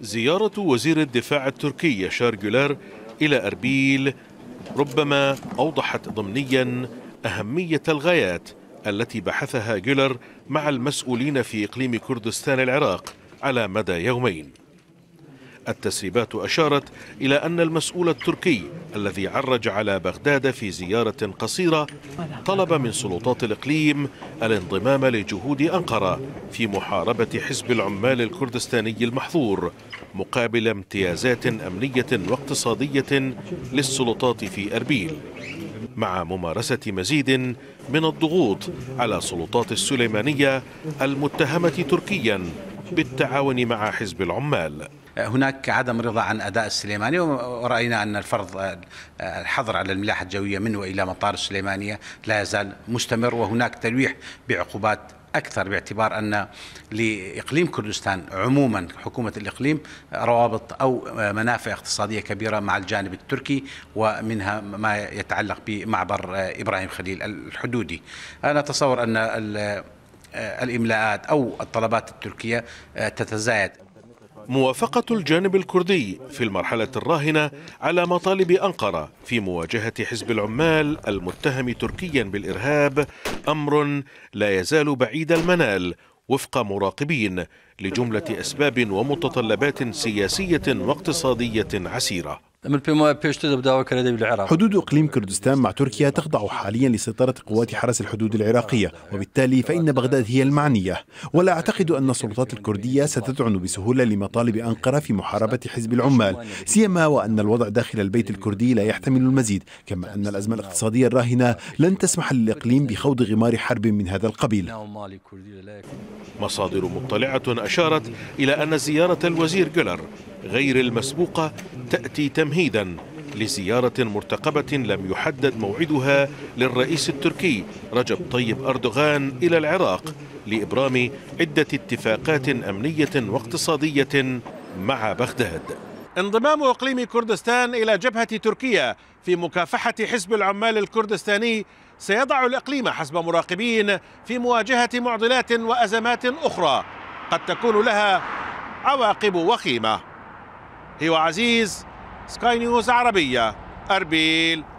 زيارة وزير الدفاع التركي شار جولار إلى أربيل ربما أوضحت ضمنيا أهمية الغايات التي بحثها جولار مع المسؤولين في إقليم كردستان العراق على مدى يومين. التسريبات أشارت إلى أن المسؤول التركي الذي عرج على بغداد في زيارة قصيرة طلب من سلطات الإقليم الانضمام لجهود أنقرة في محاربة حزب العمال الكردستاني المحظور مقابل امتيازات أمنية واقتصادية للسلطات في أربيل، مع ممارسة مزيد من الضغوط على سلطات السليمانية المتهمة تركيا بالتعاون مع حزب العمال. هناك عدم رضا عن أداء السليمانية، ورأينا أن الفرض الحظر على الملاحة الجوية من وإلى مطار السليمانية لا يزال مستمر، وهناك تلويح بعقوبات أكثر باعتبار أن لإقليم كردستان عموما حكومة الإقليم روابط أو منافع اقتصادية كبيرة مع الجانب التركي، ومنها ما يتعلق بمعبر إبراهيم خليل الحدودي. أنا أتصور أن الإملاءات أو الطلبات التركية تتزايد. موافقة الجانب الكردي في المرحلة الراهنة على مطالب أنقرة في مواجهة حزب العمال المتهم تركيا بالإرهاب أمر لا يزال بعيد المنال وفق مراقبين لجملة أسباب ومتطلبات سياسية واقتصادية عسيرة. حدود إقليم كردستان مع تركيا تخضع حاليا لسيطرة قوات حرس الحدود العراقية، وبالتالي فإن بغداد هي المعنية، ولا أعتقد أن السلطات الكردية ستذعن بسهولة لمطالب أنقرة في محاربة حزب العمال، سيما وأن الوضع داخل البيت الكردي لا يحتمل المزيد، كما أن الأزمة الاقتصادية الراهنة لن تسمح للإقليم بخوض غمار حرب من هذا القبيل. مصادر مطلعة أشارت إلى أن زيارة الوزير جولار غير المسبوقة تأتي تمهيدا لزيارة مرتقبة لم يحدد موعدها للرئيس التركي رجب طيب أردوغان إلى العراق لإبرام عدة اتفاقات أمنية واقتصادية مع بغداد. انضمام إقليم كردستان إلى جبهة تركيا في مكافحة حزب العمال الكردستاني سيضع الإقليم حسب مراقبين في مواجهة معضلات وأزمات أخرى قد تكون لها عواقب وخيمة. هو عزيز، سكاي نيوز عربية، أربيل.